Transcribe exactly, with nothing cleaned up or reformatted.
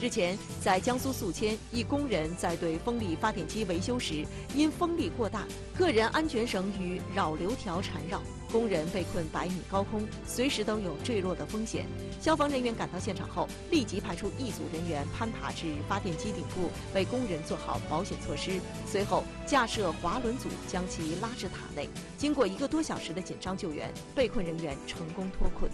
日前，在江苏宿迁，一工人在对风力发电机维修时，因风力过大，个人安全绳与扰流条缠绕，工人被困百米高空，随时都有坠落的风险。消防人员赶到现场后，立即派出一组人员攀爬至发电机顶部，为工人做好保险措施。随后，架设滑轮组将其拉至塔内。经过一个多小时的紧张救援，被困人员成功脱困。